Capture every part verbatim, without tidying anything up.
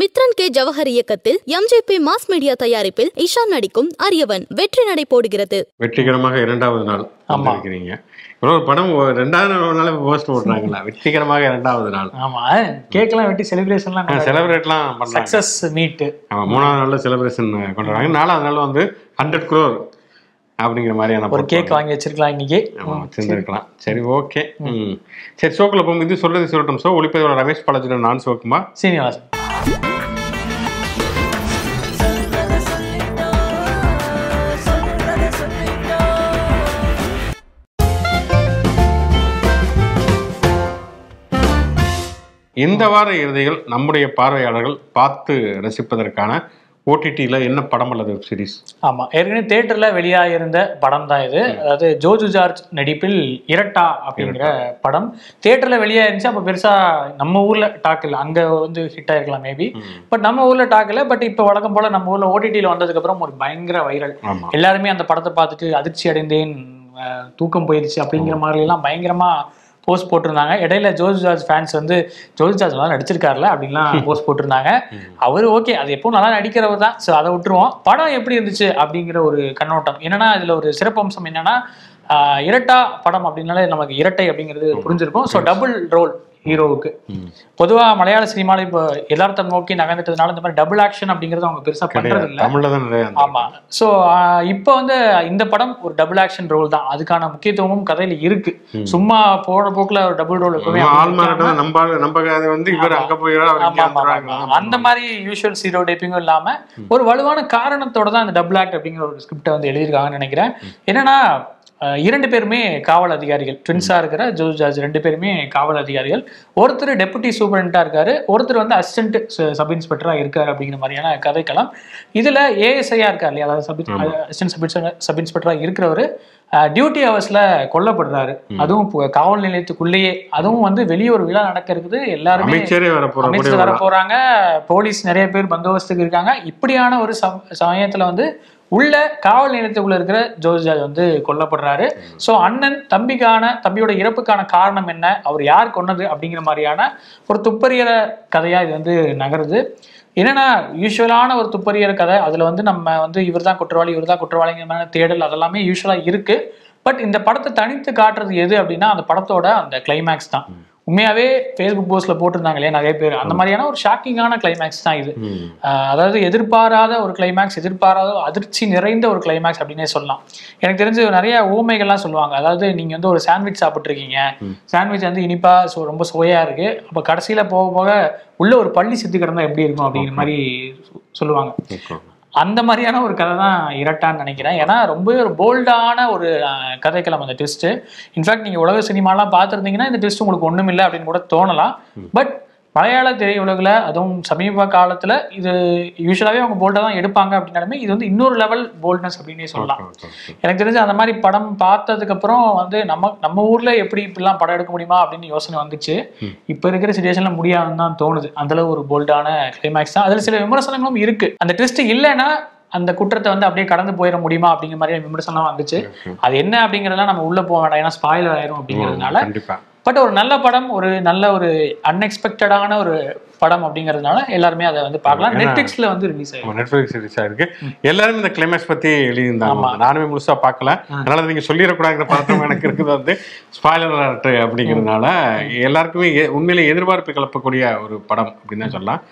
Mithran K Jawahar இயக்கத்தில் MGP mass media தயாரிப்பில் இஷான் நடிக்கும் அரியவன் வெற்றி நடை போடுகிறது. வெற்றிகரமாக இரண்டாவது நாள் வந்திருக்கீங்க. ஒரு படம் இரண்டாவது நாள் போஸ்ட் போடுறாங்களா? வெற்றிகரமாக இரண்டாவது நாள். ஆமா, கேக்கலாம் வெட்டி செலிப்ரேஷன்லாம் செலிப்ரேட்லாம் பண்ணலாம். Success meet. ஆமா, மூணாவது நாள்ல செலிப்ரேஷன் கொண்டாடுறாங்க. நாலாவது நாள் வந்து ஹண்ட்ரட் குரோர் அப்படிங்கிற மாதிரியான ஒரு கேக் வாங்கி வச்சிருக்கலாம் இன்னைக்கு. ஆமாம், வச்சிருந்துருக்கலாம். சரி, ஓகே. ம், சரி, ஷோக்குள்ள போகும் இது சொல்றது சொல்லட்டும். ஷோ ஒளிப்பதிவோட ரமேஷ் பாலாஜியோட நான் சோக்குமா சீனிவாசன். இந்த வார இறுதியில் நம்முடைய பார்வையாளர்கள் பார்த்து ரசிப்பதற்கான ஓடிடியில் என்ன படம் அல்லது வெப் சீரிஸ்? ஆமாம், ஏற்கனவே தேட்டரில் வெளியாக இருந்த படம் தான் இது. அதாவது ஜோஜு ஜார்ஜ் நடிப்பில் இரட்டா அப்படிங்கிற படம் தேட்டரில் வெளியாக இருந்துச்சு. அப்போ பெருசாக நம்ம ஊரில் டாக் இல்லை, அங்கே வந்து ஹிட் ஆகிருக்கலாம் மேபி, பட் நம்ம ஊரில் டாக் இல்லை. பட் இப்போ வழக்கம் போல் நம்ம ஊரில் ஓடிடியில் வந்ததுக்கப்புறம் ஒரு பயங்கர வைரல். எல்லாருமே அந்த படத்தை பார்த்துட்டு அதிர்ச்சி அடைந்தேன், தூக்கம் போயிடுச்சு அப்படிங்கிற மாதிரிலாம் பயங்கரமாக போஸ்ட் போட்டிருந்தாங்க. இடையில ஜோஜு ஜார்ஜ் ஃபேன்ஸ் வந்து ஜோஜு ஜார்ஜ் நல்லா நடிச்சிருக்காருல அப்படின்லாம் போஸ்ட் போட்டிருந்தாங்க. அவரு ஓகே, அது எப்பவும் நல்லா நடிக்கிறவர் தான், ஸோ அதை விட்டுருவோம். படம் எப்படி இருந்துச்சு அப்படிங்கிற ஒரு கண்ணோட்டம் என்னன்னா, இதுல ஒரு சிறப்பம்சம் என்னன்னா, இரட்டா படம் அப்படின்னாலே நமக்கு இரட்டை அப்படிங்கிறது புரிஞ்சிருக்கும். ஸோ டபுள் ரோல் ஹீரோவுக்கு. பொதுவா மலையாள சினிமாவில் இப்போ எல்லார்த்த நோக்கி நகர்ந்துட்டதுனால இந்த மாதிரி டபுள் ஆக்ஷன் அப்படிங்கிறது அவங்க பெருசா பண்றது இல்லை. ஆமா, ஸோ இப்போ வந்து இந்த படம் ஒரு டபுள் ஆக்ஷன் ரோல் தான். அதுக்கான முக்கியத்துவமும் கதையில இருக்கு. சும்மா போற போக்குல ஒரு டபுள் ரோல் எப்பவுமே அந்த மாதிரி யூஷுவல் ஹீரோ டைப்பிங்கும் இல்லாம ஒரு வலுவான காரணத்தோட தான் இந்த டபுள் ஆக்ட் அப்படிங்கிற ஒரு ஸ்கிரிப்டை வந்து எழுதியிருக்காங்கன்னு நினைக்கிறேன். என்னன்னா, இரண்டு பேருமே காவல் அதிகாரிகள், ட்வின்ஸாக இருக்கிற ஜோஜு ஜார்ஜ் ரெண்டு பேருமே காவல் அதிகாரிகள். ஒருத்தர் டெபுட்டி சூப்பரண்டாக இருக்காரு, ஒருத்தர் வந்து அசிஸ்டன்ட் சப் இன்ஸ்பெக்டராக இருக்காரு அப்படிங்கிற மாதிரியான கதைக்கலாம். இதில் ஏஎஸ்ஐயாக இருக்கார் இல்லையா, அதாவது சப் அசிஸ்டன்ட் சப் சப் இன்ஸ்பெக்டராக இருக்கிறவர் டியூட்டி ஹவர்ஸில் கொல்லப்படுறாரு. அதுவும் காவல் நிலையத்துக்குள்ளேயே, அதுவும் வந்து வெளியே ஒரு விழா நடக்க இருக்குது, எல்லாருமே அமைச்சர் வர போகிறாங்க, போலீஸ் நிறைய பேர் பந்தோபஸ்துக்கு இருக்காங்க. இப்படியான ஒரு சமயத்தில் வந்து உள்ள காவல் நிலையத்துக்குள்ள இருக்கிற ஜோஜு ஜார்ஜ் வந்து கொல்லப்படுறாரு. ஸோ அண்ணன் தம்பிக்கான தம்பியோட இறப்புக்கான காரணம் என்ன, அவர் யார் கொன்னது அப்படிங்கிற மாதிரியான ஒரு துப்பறியற கதையா இது வந்து நகருது. என்னன்னா, யூஸ்வலான ஒரு துப்பறியற கதை, அதுல வந்து நம்ம வந்து இவர் தான் குற்றவாளி இவர் தான் குற்றவாளிங்கிற மாதிரி தேடல் அதெல்லாமே யூஸ்வலா இருக்கு. பட் இந்த படத்தை தனித்து காட்டுறது எது அப்படின்னா, அந்த படத்தோட அந்த கிளைமேக்ஸ் தான். உண்மையாவே ஃபேஸ்புக் போஸ்ட்ல போட்டிருந்தாங்க இல்லையா நிறைய பேர், அந்த மாதிரியான ஒரு ஷாக்கிங்கான கிளைமேக்ஸ் தான் இது. அதாவது எதிர்பாராத ஒரு கிளைமேக்ஸ், எதிர்பாராத அதிர்ச்சி நிறைந்த ஒரு கிளைமேக்ஸ் அப்படின்னே சொல்லலாம். எனக்கு தெரிஞ்சு நிறைய ஊமைகள்லாம் சொல்லுவாங்க, அதாவது நீங்க வந்து ஒரு சாண்ட்விச் சாப்பிட்ருக்கீங்க, சாண்ட்விச் வந்து இனிப்பா ரொம்ப சுவையா இருக்கு, அப்போ கடைசியில போக போக உள்ள ஒரு பள்ளி சித்தி கிடந்தா எப்படி இருக்கும் அப்படிங்கிற மாதிரி சொல்லுவாங்க. அந்த மாதிரியான ஒரு கதை தான் இரட்டான்னு நினைக்கிறேன். ஏன்னா ரொம்பவே ஒரு போல்டான ஒரு கதைக்களம் அந்த ட்விஸ்ட்டு. இன்ஃபேக்ட் நீங்கள் உலக சினிமாலாம் பார்த்துருந்தீங்கன்னா இந்த ட்விஸ்ட் உங்களுக்கு ஒன்றும் இல்லை அப்படின்னு கூட தோணலாம். பட் மலையாள திரையுலகில் அதுவும் சமீப காலத்தில் இது யூஸ்வலாகவே அவங்க போல்டாக தான் எடுப்பாங்க அப்படின்னாலுமே இது வந்து இன்னொரு லெவல் போல்ட்னஸ் அப்படின்னே சொல்லலாம். எனக்கு தெரிஞ்சு அந்த மாதிரி படம் பார்த்ததுக்கப்புறம் வந்து நம்ம நம்ம ஊரில் எப்படி இப்படிலாம் படம் எடுக்க முடியுமா அப்படின்னு யோசனை வந்துச்சு. இப்போ இருக்கிற சுச்சுவேஷனில் முடியாதுன்னு தான் தோணுது. அந்தளவு ஒரு போல்டான கிளைமேக்ஸ் தான். அதில் சில விமர்சனங்களும் இருக்குது. அந்த ட்விஸ்ட் இல்லைன்னா அந்த குற்றத்தை வந்து அப்படியே கடந்து போயிட முடியுமா அப்படிங்கிற மாதிரியான விமர்சனம்லாம் வந்துச்சு. அது என்ன அப்படிங்கிறதெல்லாம் நம்ம உள்ளே போக வேண்டாம், ஏன்னா ஸ்பாயிலர் ஆயிரும் அப்படிங்கிறதுனால. பட் ஒரு நல்ல படம், ஒரு நல்ல ஒரு அன்எக்ஸ்பெக்டடான ஒரு படம் அப்படிங்கிறதுனால எல்லாருமே அதை வந்து பார்க்கலாம். நெட்ஃபிளிக்ஸ்ல வந்து ரிலீஸ் ஆயிருக்கு, நெட்ஃபிளிக்ஸ் ரிலீஸ் ஆயிருக்கு. எல்லாரும் இந்த கிளைமேக்ஸ் பத்தி எழுதியிருந்தாங்க, நானுமே முழுசா பார்க்கல, அதனால நீங்க சொல்லிடக்கூடாதுங்கிற பதட்டம் எனக்கு இருக்குது. வந்து ஸ்பாயிலர் அலர்ட் அப்படிங்கிறதுனால எல்லாருக்குமே உண்மையிலே எதிர்பார்ப்பு கிளப்பக்கூடிய ஒரு படம் அப்படின்னு தான் சொல்லலாம்.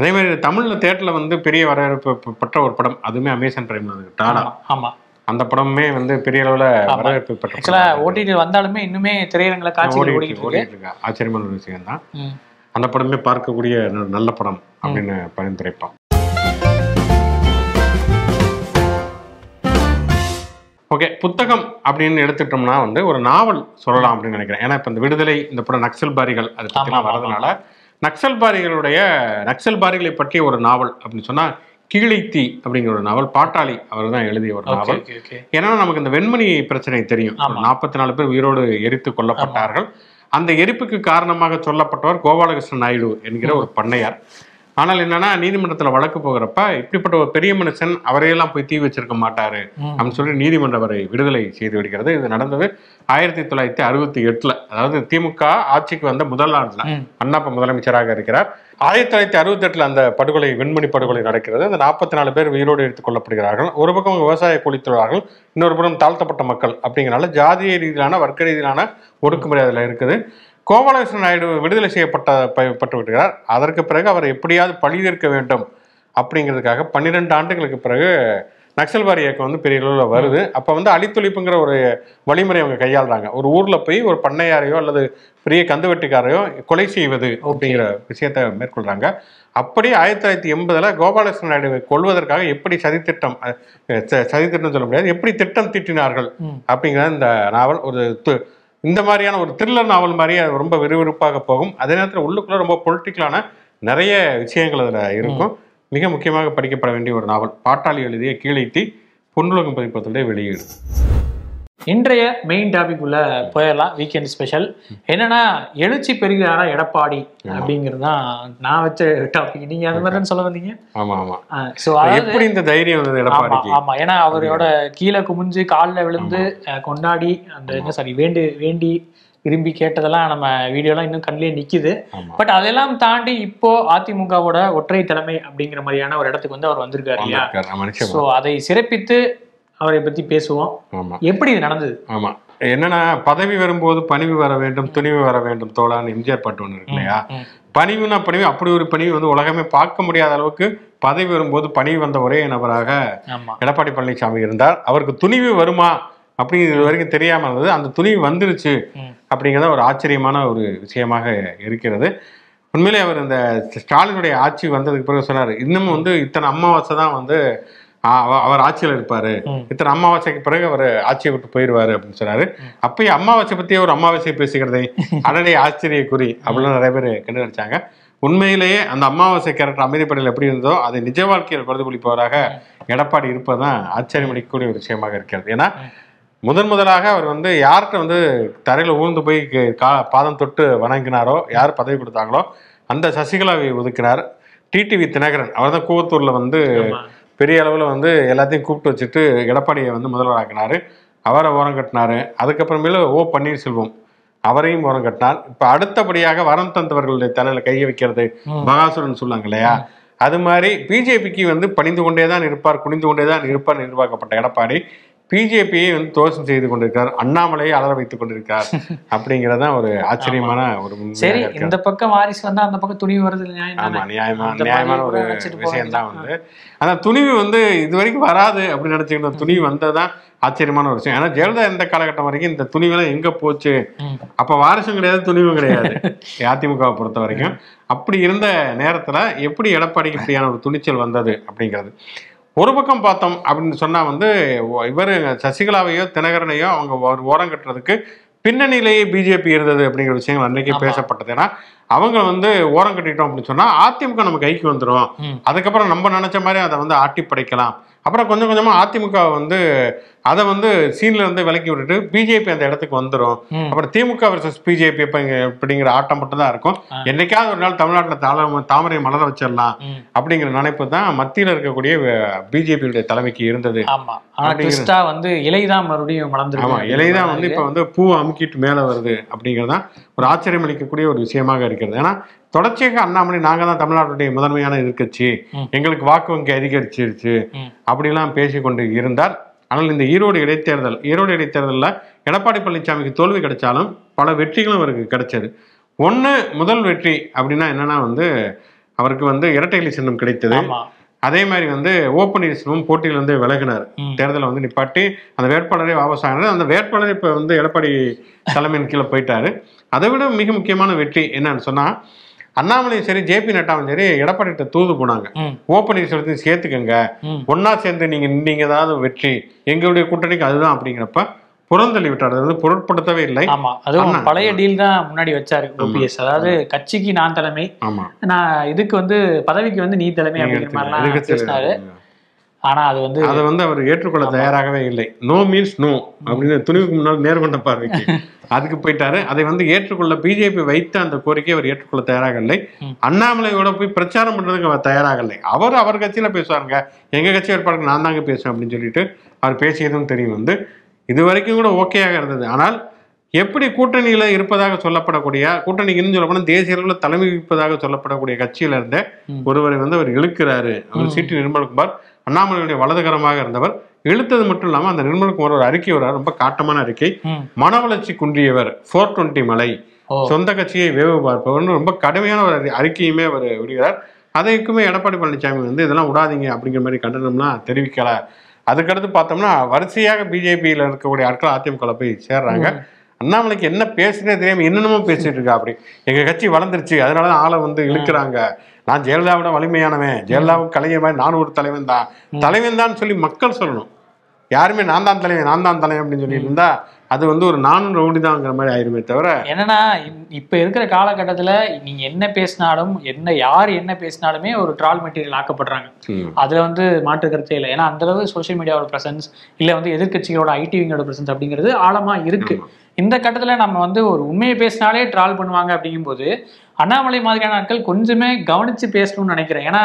அதே மாதிரி தமிழ்ல தேட்டர்ல வந்து பெரிய வரவேற்பு பெற்ற ஒரு படம் அதுவுமே அமேசான் பிரைம்ல வந்து டாடா. ஆமா, அந்த படமே வந்து பெரிய அளவில் வரவேற்பு பெற்ற. ஓடிடி வந்தாலுமே இன்னுமே திரையரங்களை ஆச்சரியமான ஒரு விஷயம் தான். அந்த படமே பார்க்கக்கூடிய நல்ல படம் அப்படின்னு பரிந்துரைப்போம். ஓகே, புத்தகம் அப்படின்னு எடுத்துட்டோம்னா வந்து ஒரு நாவல் சொல்லலாம் அப்படின்னு நினைக்கிறேன். ஏன்னா இப்போ இந்த விடுதலை, இந்த படம் நக்சல் பாரிகள், அது பற்றிலாம் வரதுனால நக்சல் பாரிகளுடைய நக்சல் பாரிகளை பற்றி ஒரு நாவல் அப்படின்னு சொன்னால் கீழைத்தி அப்படிங்கிற ஒரு நாவல் பாட்டாளி அவர் தான் எழுதிய ஒரு நாவல். ஏன்னா நமக்கு இந்த வெண்மணி பிரச்சனை தெரியும். நாற்பத்தி நாலு பேர் உயிரோடு எரித்து கொல்லப்பட்டார்கள். அந்த எரிப்புக்கு காரணமாக சொல்லப்பட்டவர் கோபாலகிருஷ்ண நாயுடு என்கிற ஒரு பண்ணையார். ஆனால் என்னன்னா நீதிமன்றத்தில் வழக்கு போகிறப்ப இப்படிப்பட்ட ஒரு பெரிய மனுஷன் அவரையெல்லாம் போய் தீ வச்சிருக்க மாட்டாரு அப்படின்னு சொல்லி நீதிமன்றம் அவரை விடுதலை செய்து விடுகிறது. இது நடந்தது ஆயிரத்தி தொள்ளாயிரத்தி அறுபத்தி எட்டுல அதாவது திமுக ஆட்சிக்கு வந்த முதல் ஆண்டுல அண்ணாப்பா முதலமைச்சராக இருக்கிறார். ஆயிரத்தி தொள்ளாயிரத்தி அறுபத்தி எட்டுல அந்த படுகொலை வெண்மணி படுகொலை நடக்கிறது. அந்த நாற்பத்தி நாலு பேர் உயிரோடு எடுத்துக் கொள்ளப்படுகிறார்கள். ஒரு பக்கம் விவசாய கூலி தொழிலாளர்கள், இன்னொரு புறம் தாழ்த்தப்பட்ட மக்கள். அப்படிங்கிறனால ஜாதிய ரீதியிலான வர்க்க ரீதியிலான ஒடுக்குமுறை அதில் இருக்குது. கோபாலகிருஷ்ண நாயுடு விடுதலை செய்யப்பட்ட பட்டு விடுகிறார். அதற்கு பிறகு அவர் எப்படியாவது பழி தீர்க்க வேண்டும் அப்படிங்கிறதுக்காக பன்னிரெண்டு ஆண்டுகளுக்கு பிறகு நக்சல்வாரி இயக்கம் வந்து பெரிய அளவில் வருது. அப்போ வந்து அழித்தொழிப்புங்கிற ஒரு வழிமுறை அவங்க கையாளுறாங்க. ஒரு ஊரில் போய் ஒரு பண்ணையாரையோ அல்லது பெரிய கந்து வெட்டுக்காரையோ கொலை செய்வது அப்படிங்கிற விஷயத்தை மேற்கொள்கிறாங்க. அப்படி ஆயிரத்தி தொள்ளாயிரத்தி எண்பதில் கோபாலகிருஷ்ண நாயுடுவை கொள்வதற்காக எப்படி சதித்திட்டம் சதித்திட்டம் சொல்ல முடியாது, எப்படி திட்டம் தீட்டினார்கள் அப்படிங்கிற இந்த நாவல் ஒரு இந்த மாதிரியான ஒரு த்ரில்லர் நாவல் மாதிரி அது ரொம்ப விறுவிறுப்பாக போகும். அதே நேரத்தில் உள்ளுக்குள்ளே ரொம்ப பொலிட்டிக்கலான நிறைய விஷயங்கள் அதில் இருக்கும். மிக முக்கியமாக படிக்கப்பட வேண்டிய ஒரு நாவல். பாட்டாளி எழுதிய கீழைத்தி பொன்னுலகம் பதிப்பத்துடைய வெளியீடு. இன்றைய மெயின் டாபிக் உள்ள போயிடலாம். வீக்கெண்ட் ஸ்பெஷல் என்னன்னா எழுச்சி பெறுகிறாரா எடப்பாடி அப்படிங்கிறது தான் நான் வச்ச டாபிக். நீங்க அது மாதிரி சொல்ல வந்தீங்க. ஆமா ஆமா எப்படி இந்த தைரியம் வந்தது எடப்பாடிக்கு? ஆமா, ஏன்னா அவரோட கீழே குமிஞ்சு காலில் விழுந்து கொண்டாடி அந்த என்ன சாரி வேண்டு வேண்டி விரும்பி கேட்டதெல்லாம் நம்ம வீடியோலாம் இன்னும் கண்ணிலே நிக்குது. பட் அதெல்லாம் தாண்டி இப்போ அதிமுகவோட ஒற்றை தலைமை அப்படிங்கிற மாதிரியான ஒரு இடத்துக்கு வந்து அவர் வந்திருக்காரு இல்லையா? ஸோ அதை சிறப்பித்து அவரை பத்தி பேசுவோம். எப்படி இது நடந்தது? ஆமா, என்னன்னா பதவி வரும்போது பணிவு வர வேண்டும், துணிவு வர வேண்டும் தோழான்னு எம்ஜிஆர் பாட்டு ஒன்று இருக்கு இல்லையா? பணிவுனா பணிவு, அப்படி ஒரு பணிவு வந்து உலகமே பார்க்க முடியாத அளவுக்கு பதவி வரும்போது பணிவு வந்த ஒரே நபராக எடப்பாடி பழனிசாமி இருந்தார். அவருக்கு துணிவு வருமா அப்படிங்கிறது இது வரைக்கும் தெரியாமல் இருந்தது. அந்த துணிவு வந்துருச்சு அப்படிங்கிறத ஒரு ஆச்சரியமான ஒரு விஷயமாக இருக்கிறது. உண்மையிலே அவர் இந்த ஸ்டாலினுடைய ஆட்சி வந்ததுக்கு பிறகு சொன்னார், இன்னமும் வந்து இத்தனை அமாவாசை தான் வந்து அவர் ஆட்சியில் இருப்பாரு, இத்தனை அமாவாசைக்கு பிறகு அவர் ஆட்சியை விட்டு போயிடுவாரு அப்படின்னு சொன்னாரு. அப்பயே அமாவாசை பத்தியே ஒரு அமாவாசையை பேசுகிறதே அடனே ஆச்சரிய குறி அப்படிலாம் நிறைய பேர் கண்டுபிடிச்சாங்க. உண்மையிலேயே அந்த அமாவாசை கேரக்டர் அமைதிப்படையில் எப்படி இருந்ததோ அதை நிஜ வாழ்க்கையில் பிரதிபலிப்பவராக எடப்பாடி இருப்பதுதான் ஆச்சரியமளிக்கக்கூடிய ஒரு விஷயமாக இருக்கிறது. ஏன்னா முதன் முதலாக அவர் வந்து யார்கிட்ட வந்து தரையில் ஊர்ந்து போய் கா பாதம் தொட்டு வணங்கினாரோ, யார் பதவி கொடுத்தாங்களோ அந்த சசிகலாவை ஒதுக்கினார். டிடிவி தினகரன் அவர் தான் கூவத்தூரில் வந்து பெரிய அளவில் வந்து எல்லாத்தையும் கூப்பிட்டு வச்சுட்டு எடப்பாடியை வந்து முதல்வராக்கினார். அவரை ஓரம் கட்டினார். அதுக்கப்புறமேலு ஓ பன்னீர்செல்வம் அவரையும் ஓரம் கட்டினார். இப்போ அடுத்தபடியாக வரம் தந்தவர்களுடைய தலையில் கையை வைக்கிறது மகாசுரன் சொல்லுவாங்க இல்லையா? அது மாதிரி பிஜேபிக்கு வந்து பணிந்து கொண்டே தான் இருப்பார், குனிந்து கொண்டே தான் இருப்பார் நிர்வாகப்பட்ட எடப்பாடி பிஜேபியை வந்து தோஷம் செய்து கொண்டிருக்கார், அண்ணாமலையை அலர வைத்துக் கொண்டிருக்கார் அப்படிங்கறதான் ஒரு ஆச்சரியமான ஒரு சரி. இந்த பக்கம் வாரிசு வந்தா அந்த பக்கம் துணிவு வருது. ஆமா, நியாயமா நியாயமான ஒரு விஷயம்தான் வந்து. ஆனா துணிவு வந்து இது வரைக்கும் வராது அப்படின்னு நினைச்சுக்கிட்ட துணிவு வந்ததுதான் ஆச்சரியமான ஒரு விஷயம். ஏன்னா ஜெயலலிதா இந்த காலகட்டம் வரைக்கும் இந்த துணிவெல்லாம் எங்க போச்சு? அப்ப வாரிசும் கிடையாது, துணிவும் கிடையாது அதிமுகவை பொறுத்த வரைக்கும். அப்படி இருந்த நேரத்துல எப்படி எடப்பாடிக்கு இப்படியான ஒரு துணிச்சல் வந்தது அப்படிங்கிறது ஒரு பக்கம் பார்த்தோம் அப்படின்னு சொன்னால் வந்து இவர் சசிகலாவையோ தினகரனையோ அவங்க ஒரு ஓரம் கட்டுறதுக்கு பின்னணியிலேயே பிஜேபி இருந்தது அப்படிங்கிற விஷயங்கள் அன்றைக்கே பேசப்பட்டது. ஏன்னா அவங்க வந்து ஓரம் கட்டிட்டோம் அப்படின்னு சொன்னால் அதிமுக நம்ம கைக்கு வந்துடும், அதுக்கப்புறம் நம்ம நினச்ச மாதிரி அதை வந்து ஆட்டி படைக்கலாம். அப்புறம் கொஞ்சம் கொஞ்சமாக அதிமுக வந்து அதை வந்து சீனில் இருந்து விலக்கி விட்டுட்டு பிஜேபி அந்த இடத்துக்கு வந்துடும். அப்புறம் திமுக வர்சஸ் பிஜேபி இப்போ அப்படிங்கிற ஆட்டம் மட்டும் தான் இருக்கும். என்னைக்காவது ஒரு நாள் தமிழ்நாட்டில் தாம தாமரை மலர வச்சிடலாம் அப்படிங்கிற நினைப்பு தான் மத்தியில் இருக்கக்கூடிய பிஜேபியுடைய தலைமைக்கு இருந்தது. வந்து இலைதான் மறுபடியும் மலர்ந்து, ஆமாம் இலைதான் வந்து இப்போ வந்து பூ அமுக்கிட்டு மேலே வருது அப்படிங்கிறதான் ஒரு ஆச்சரியம் அளிக்கக்கூடிய ஒரு விஷயமாக இருக்கிறது. ஏன்னா தொடர்ச்சியாக அண்ணாமலை நாங்கள் தான் தமிழ்நாட்டுடைய முதன்மையான எதிர்கட்சி, எங்களுக்கு வாக்கு வங்கி அதிகரிச்சிருச்சு அப்படிலாம் பேசி கொண்டு இருந்தார். ஆனால் இந்த ஈரோடு இடைத்தேர்தல் ஈரோடு இடைத்தேர்தலில் எடப்பாடி பழனிசாமிக்கு தோல்வி கிடைச்சாலும் பல வெற்றிகளும் அவருக்கு கிடைச்சது. ஒன்று முதல் வெற்றி அப்படின்னா என்னன்னா வந்து அவருக்கு வந்து இரட்டை இலை சின்னம் கிடைத்தது. அதே மாதிரி வந்து ஓ பன்னீர்செல்வம் போட்டியில் வந்து விலகினார், தேர்தலை வந்து நிப்பாட்டி அந்த வேட்பாளரை வாபஸ் ஆகினார். அந்த வேட்பாளரை இப்போ வந்து எடப்பாடி தலைமையின் கீழே போயிட்டாரு. அதை விட மிக முக்கியமான வெற்றி என்னன்னு சொன்னால் அண்ணாமலையும் சரி ஜே பி நட்டாவும் சரி எடப்பாடிட்ட தூது போனாங்க, ஓ பன்னீர்செல்வத்தையும் சேர்த்துக்கங்க, ஒன்னா சேர்ந்து நீங்க நீங்க ஏதாவது வெற்றி, எங்களுடைய கூட்டணிக்கு அதுதான் அப்படிங்கிறப்ப புறந்தள்ளி விட்டார். அது வந்து பொருட்படுத்தவே இல்லை. ஆமா, அதுவும் பழைய டீல் தான் முன்னாடி வச்சாரு ஓபிஎஸ். அதாவது கட்சிக்கு நான் தலைமை, நான் இதுக்கு வந்து பதவிக்கு வந்து நீ தலைமை அப்படிங்கிற மாதிரி எல்லாம் பேசினாரு. ஆனா அது வந்து அதை வந்து அவர் ஏற்றுக்கொள்ள தயாராகவே இல்லை. நோ மீன்ஸ் நோ அப்படின்னு துணிவுக்கு முன்னால் நேர்கொண்ட பார்வைக்கு அதுக்கு போயிட்டாரு. அதை வந்து ஏற்றுக்கொள்ள பிஜேபி வைத்த அந்த கோரிக்கையை அவர் ஏற்றுக்கொள்ள தயாராக இல்லை. அண்ணாமலையோட போய் பிரச்சாரம் பண்றதுக்கு அவர் தயாராக இல்லை. அவர் அவர் கட்சியில பேசுவாருங்க, எங்க கட்சி வேட்பாளருக்கு நான் தாங்க பேசுவேன் அப்படின்னு சொல்லிட்டு அவர் பேசியதும் தெரியும். வந்து இது வரைக்கும் கூட ஓகேயாக இருந்தது. ஆனால் எப்படி கூட்டணியில இருப்பதாக சொல்லப்படக்கூடிய, கூட்டணிக்குன்னு சொல்ல போனால் தேசிய அளவில் தலைமை வகிப்பதாக சொல்லப்படக்கூடிய கட்சியில இருந்த ஒருவரை வந்து அவர் இழுக்கிறாரு. அவர் சீட்டு நிர்மல்குமார், அண்ணாமலையுடைய வலதுகரமாக இருந்தவர், இழுத்தது மட்டும் இல்லாமல் அந்த நிர்மல்குமார் ஒரு அறிக்கை வர்றார், ரொம்ப காட்டமான அறிக்கை. மன வளர்ச்சி குன்றியவர், ஃபோர் டுவெண்ட்டி மலை, சொந்த கட்சியை வேவு பார்ப்பவர்னு ரொம்ப கடுமையான ஒரு அறிக்கையுமே அவர் விடுகிறார். அதைக்குமே எடப்பாடி பழனிசாமி வந்து இதெல்லாம் விடாதீங்க அப்படிங்கிற மாதிரி கண்டனம்லாம் தெரிவிக்கல. அதுக்கடுத்து பார்த்தோம்னா வரிசையாக பிஜேபியில் இருக்கக்கூடிய ஆட்கள் அதிமுக போய் சேர்றாங்க. அண்ணாமலைக்கு என்ன பேசுனே தெரியாம என்னென்னமோ பேசிட்டு இருக்கா. அப்படி எங்க கட்சி வளர்ந்துருச்சு, அதனாலதான் ஆளை வந்து இழுக்கிறாங்க, நான் ஜெயலலிதாவோட வலிமையானவன், ஜெயலலிதாவும் கலைஞர் மாதிரி நானும் ஒரு தலைவன் தான், தலைவன் தான் சொல்லி மக்கள் சொல்லணும். யாருமே நான் தான் தலைவன் நான் தான் தலைவன் அப்படின்னு சொல்லி இருந்தா அது வந்து ஒரு நான் ரவுடி தான்ங்கிற மாதிரி ஆயிருமே தவிர. என்னன்னா இப்ப இருக்கிற காலகட்டத்துல நீங்க என்ன பேசினாலும், என்ன யார் என்ன பேசினாலுமே ஒரு ட்ரால் மெட்டீரியல் ஆக்கப்படுறாங்க. அதுல வந்து மாற்று கருத்தே இல்லை. ஏன்னா அந்த அளவு சோசியல் மீடியாவோட பிரசன்ஸ் இல்ல, வந்து எதிர்கட்சிகளோட ஐடிவிங்களோட பிரசன்ஸ் அப்படிங்கிறது ஆழமா இருக்கு. இந்த கட்டத்துல நம்ம வந்து ஒரு உண்மையை பேசினாலே ட்ரால் பண்ணுவாங்க. அப்படிங்கும்போது அண்ணாமலை மாதிரியான ஆட்கள் கொஞ்சமே கவனிச்சு பேசணும்னு நினைக்கிறேன். ஏன்னா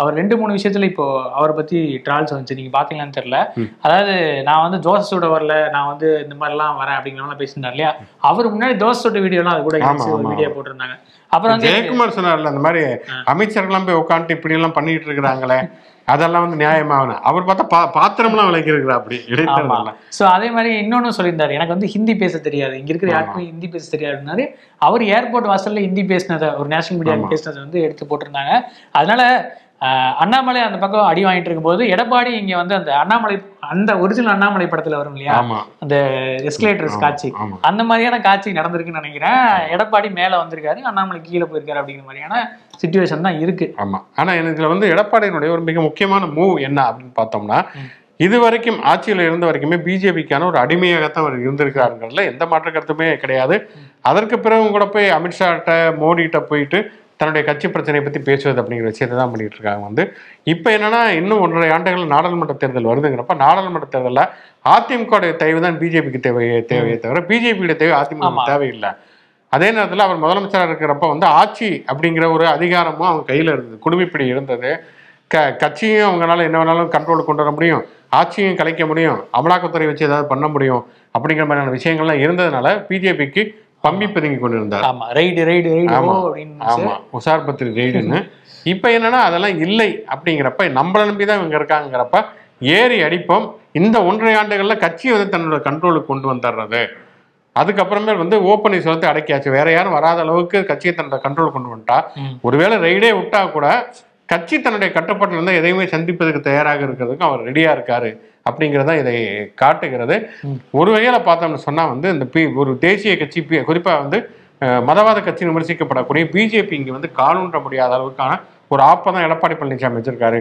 அவர் ரெண்டு மூணு விஷயத்துல இப்போ அவரை பத்தி ட்ரால்ஸ் வந்துச்சு, நீங்க பாத்தீங்களான்னு தெரியல. அதாவது நான் வந்து தோசை சுட வரல, நான் வந்து இந்த மாதிரி எல்லாம் வரேன் அப்படிங்கிற மாதிரி பேசினார் இல்லையா. அவருக்கு முன்னாடி தோசை சுட்ட வீடியோ எல்லாம் அது கூட வீடியோ போட்டிருந்தாங்க. அப்புறம் வந்து ஜெயக்குமார் சொன்னார்ல, அந்த மாதிரி அமைச்சர்கள்லாம் போய் உட்காந்துட்டு இப்படி எல்லாம் பண்ணிட்டு இருக்கிறாங்களே, அதெல்லாம் வந்து நியாயமாக அவர் பார்த்தா பாத்திரம்லாம் விளக்கிருக்கிறா அப்படி இடைத்தேர்தல. ஸோ அதே மாதிரி இன்னொன்னு சொல்லியிருந்தாரு, எனக்கு வந்து ஹிந்தி பேச தெரியாது, இங்க இருக்கிற யாருக்கும் ஹிந்தி பேச தெரியாதுன்னாரு. அவர் ஏர்போர்ட் வாசல்ல ஹிந்தி பேசினதை ஒரு நேஷனல் மீடியாவுக்கு பேசினதை வந்து எடுத்து போட்டிருந்தாங்க. அதனால அண்ணாமலை அந்த பக்கம் அடி வாங்கிட்டு இருக்கும் போது எடப்பாடி இங்க வந்து அந்த அண்ணாமலை அந்த ஒரிஜினல் அண்ணாமலை படத்துல வரும் இல்லையா, அந்த எஸ்கலேட்டர்ஸ் காட்சி, அந்த மாதிரியான காட்சி நடந்திருக்குன்னு நினைக்கிறேன். எடப்பாடி மேல வந்திருக்காரு, அண்ணாமலை கீழே போயிருக்காரு அப்படிங்கிற மாதிரியான சிச்சுவேஷன் தான் இருக்கு. ஆமா, ஆனா இதுல வந்து எடப்பாடியினுடைய ஒரு மிக முக்கியமான மூவ் என்ன அப்படின்னு பார்த்தோம்னா, இது வரைக்கும் ஆட்சியில் இருந்த வரைக்குமே பிஜேபிக்கான ஒரு அடிமையாகத்தான் அவர் இருந்திருக்காருங்கிறதுல எந்த மாற்ற கருத்துமே கிடையாது. அதற்கு பிறகு கூட போய் அமித்ஷாட்ட மோடிகிட்ட போயிட்டு தன்னுடைய கட்சி பிரச்சனையை பற்றி பேசுவது அப்படிங்கிற விஷயத்தை தான் பண்ணிட்டு இருக்காங்க. வந்து இப்போ என்னன்னா இன்னும் ஒன்றரை ஆண்டுகள் நாடாளுமன்ற தேர்தல் வருதுங்கிறப்ப நாடாளுமன்ற தேர்தலில் அதிமுகவுடைய தேவை தான் பிஜேபிக்கு தேவை தேவையை தவிர பிஜேபியுடைய தேவை அதிமுக தேவையில்லை. அதே நேரத்தில் அவர் முதலமைச்சராக இருக்கிறப்ப வந்து ஆட்சி அப்படிங்கிற ஒரு அதிகாரமும் அவங்க கையில் இருந்தது, குடும்பிப்படி இருந்தது. க கட்சியும் அவங்களால என்ன வேணாலும் கண்ட்ரோலுக்கு கொண்டு வர முடியும், ஆட்சியும் கலைக்க முடியும், அமலாக்கத்துறை வச்சு ஏதாவது பண்ண முடியும் அப்படிங்கிற மாதிரியான விஷயங்கள்லாம் இருந்ததுனால பிஜேபிக்கு பம்பி பதுங்கி கொண்டு இருந்தார். இப்ப என்னன்னா அதெல்லாம் இல்லை. அப்படிங்கிறப்ப நம்மளை நம்பிதான் இவங்க இருக்காங்கிறப்ப ஏறி அடிப்போம். இந்த ஒன்றரை ஆண்டுகள்ல கட்சியை வந்து தன்னோட கண்ட்ரோலுக்கு கொண்டு வந்துடுறது, அதுக்கப்புறமே வந்து ஓப்பன் சொல்லத்தை அடக்கியாச்சு, வேற யாரும் வராத அளவுக்கு கட்சியை தன்னோட கண்ட்ரோல் கொண்டு வந்துட்டா. ஒருவேளை ரெய்டே விட்டா கூட கட்சி தன்னுடைய கட்டுப்பாட்டில் இருந்தால் எதையுமே சந்திப்பதற்கு தயாராக இருக்கிறதுக்கும் அவர் ரெடியாக இருக்காரு அப்படிங்கிறதான் இதை காட்டுகிறது. ஒரு வகையில் பார்த்தோம்னு சொன்னால் வந்து இந்த பி ஒரு தேசிய கட்சி, குறிப்பாக வந்து மதவாத கட்சின்னு விமர்சிக்கப்படக்கூடிய பிஜேபி இங்கே வந்து காலூன்ற முடியாத அளவுக்கான ஒரு ஆப்பை தான் எடப்பாடி பழனிசாமி வச்சிருக்காரு.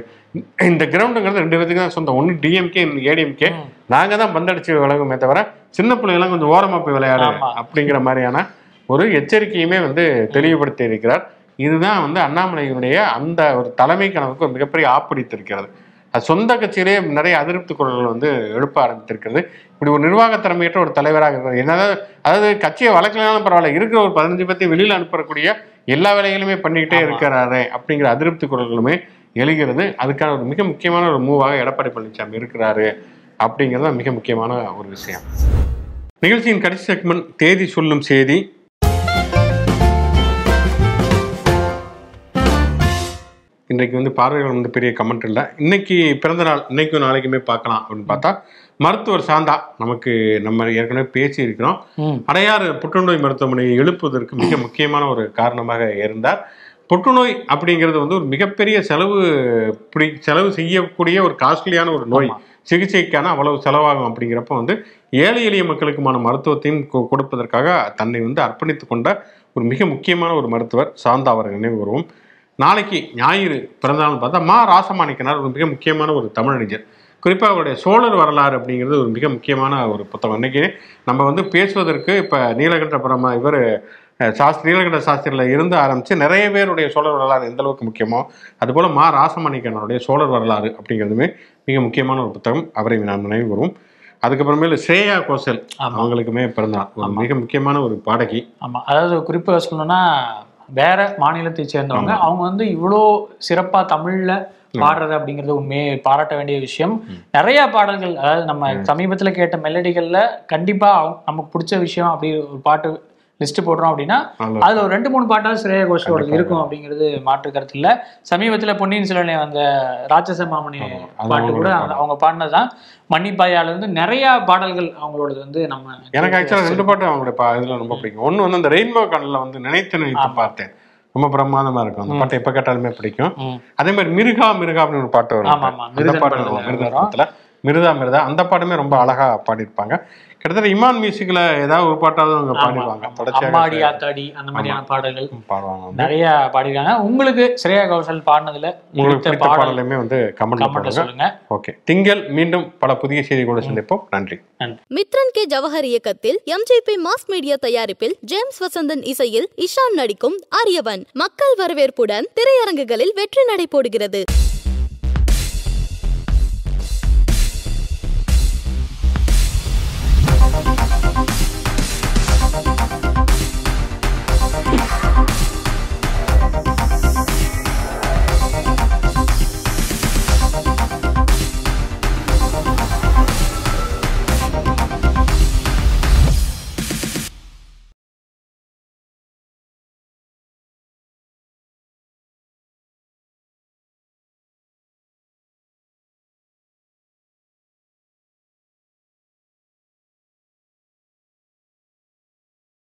இந்த கிரவுண்டுங்கிறது ரெண்டு பேருக்கு தான் சொந்தம், ஒன்று டிஎம்கே இன்னும் ஏடிஎம்கே. நாங்கள் தான் பந்தடிச்சு விலகுமே தவிர சின்ன பிள்ளைகள்லாம் கொஞ்சம் ஓரமாக போய் விளையாடு அப்படிங்கிற மாதிரியான ஒரு எச்சரிக்கையுமே வந்து தெளிவுபடுத்தி இருக்கிறார். இதுதான் வந்து அண்ணாமலையினுடைய அந்த ஒரு தலைமை கனவுக்கு ஒரு மிகப்பெரிய ஆப்பிடித்திருக்கிறது. அது சொந்த கட்சியிலேயே நிறைய அதிருப்தி குரல்கள் வந்து எழுப்ப ஆரம்பித்திருக்கிறது. இப்படி ஒரு நிர்வாக திறமையற்ற ஒரு தலைவராக இருக்கிறது, என்னதான் அதாவது கட்சியை வளர்க்கலனாலும் பரவாயில்ல, இருக்கிற ஒரு பதினஞ்சு பேர்த்தையும் வெளியில் அனுப்பக்கூடிய எல்லா வேலைகளுமே பண்ணிக்கிட்டே இருக்கிறாரு அப்படிங்கிற அதிருப்தி குரல்களுமே எழுகிறது. அதுக்கான ஒரு மிக முக்கியமான ஒரு மூவாக எடப்பாடி பழனிசாமி இருக்கிறாரு அப்படிங்கிறது தான் மிக முக்கியமான ஒரு விஷயம். நிகழ்ச்சியின் கடைசி செக்மெண்ட் தேதி சொல்லும் செய்தி. இன்றைக்கு வந்து பார்வைகள் வந்து பெரிய கமெண்ட் இல்லை. இன்னைக்கு பிறந்த நாள், இன்னைக்கும் நாளைக்குமே பார்க்கலாம் அப்படின்னு பார்த்தா மருத்துவர் சாந்தா, நமக்கு நம்ம ஏற்கனவே பேசி இருக்கிறோம், அடையாறு புற்றுநோய் மருத்துவமனையை எழுப்புவதற்கு மிக முக்கியமான ஒரு காரணமாக இருந்தார். புற்றுநோய் அப்படிங்கிறது வந்து ஒரு மிகப்பெரிய செலவு பிடி செலவு செய்யக்கூடிய ஒரு காஸ்ட்லியான ஒரு நோய், சிகிச்சைக்கான அவ்வளவு செலவாகும். அப்படிங்கிறப்ப வந்து ஏழை எளிய மக்களுக்குமான மருத்துவத்தையும் கொடுப்பதற்காக தன்னை வந்து அர்ப்பணித்து கொண்ட ஒரு மிக முக்கியமான ஒரு மருத்துவர் சாந்தா அவரை நினைவு கூறுவோம். நாளைக்கு ஞாயிறு பிறந்தநாள் பார்த்தா மா ராசமாணிக்கனார், ஒரு மிக முக்கியமான ஒரு தமிழறிஞர், குறிப்பாக அவருடைய சோழர் வரலாறு அப்படிங்கிறது ஒரு மிக முக்கியமான ஒரு புத்தகம். இன்றைக்கி நம்ம வந்து பேசுவதற்கு இப்போ நீலகண்ட பரமா இவர் சாஸ்திரிகள் சாஸ்திரியில் இருந்து ஆரம்பித்து நிறைய பேருடைய சோழர் வரலாறு எந்த அளவுக்கு முக்கியமோ அதுபோல் மா ராசமணிக்கண்ணனுடைய சோழர் வரலாறு அப்படிங்கிறதுமே மிக முக்கியமான ஒரு புத்தகம். அவரை நான் நினைவு கூறும். அதுக்கப்புறமேல ஸ்ரேயா கோஷல் அவங்களுக்குமே பிறந்தார், மிக முக்கியமான ஒரு பாடகி. ஆமாம், அதாவது குறிப்பாக சொல்லணும்னா வேற மாநிலத்தை சேர்ந்தவங்க அவங்க வந்து இவ்வளோ சிறப்பாக தமிழில் பாடுறது அப்படிங்கிறது உண்மையே பாராட்ட வேண்டிய விஷயம். நிறைய பாடல்கள், அதாவது நம்ம சமீபத்தில் கேட்ட மெலடிகள்ல கண்டிப்பாக நமக்கு பிடிச்ச விஷயம் அப்படி ஒரு பாட்டு லிஸ்ட் போடுறோம் அப்படின்னா அதுல ஒரு ரெண்டு மூணு பாட்டாவது ஸ்ரேயா கோஷலோட இருக்கும் அப்படிங்கிறது மாற்று கருத்து இல்லை. சமீபத்தில் பொன்னியின் செல்வனை வந்த ராட்சச மாமணி பாட்டு கூட அவங்க பாடினதுதான். மன்னிப்பாயால இருந்து நிறைய பாடல்கள் அவங்களோட வந்து நம்ம எனக்கு ஆக்சுவலா ரெண்டு பாட்டு அவங்களுடைய இதுல ரொம்ப பிடிக்கும். ஒன்னு வந்து அந்த ரெயின்போ கண்ணில் வந்து நினைத்து நினைத்து பார்த்தேன், ரொம்ப பிரமாதமா இருக்கும் அந்த பாட்டு, எப்ப கேட்டாலுமே பிடிக்கும். அதே மாதிரி மிருகா மிருகா அப்படின்னு ஒரு பாட்டு வரும், மிருதா மிருதா, அந்த பாட்டுமே ரொம்ப அழகா பாடியிருப்பாங்க. கிட்டத்தட்ட இமான் மியூசிக்ல ஏதாவது ஒரு பாட்டாவது அவங்க பாடிடுவாங்க, அம்மாடி ஆத்தாடி அந்த மாதிரியான பாடல்கள் பாடுவாங்க, நிறைய பாடிருக்காங்க. உங்களுக்கு ஸ்ரேயா கோஷல் பாடினதுல உங்களுக்கு பாடலுமே வந்து கமெண்ட் சொல்லுங்க. ஓகே, திங்கள் மீண்டும் பல புதிய செய்திகளோடு சந்திப்போம். நன்றி. மித்ரன் கே ஜவஹர் இயக்கத்தில் எம்ஜிபி மாஸ் மீடியா தயாரிப்பில் ஜேம்ஸ் வசந்தன் இசையில் இஷான் நடிக்கும் ஆரியவன் மக்கள் வரவேற்புடன் திரையரங்குகளில் வெற்றி நடை போடுகிறது.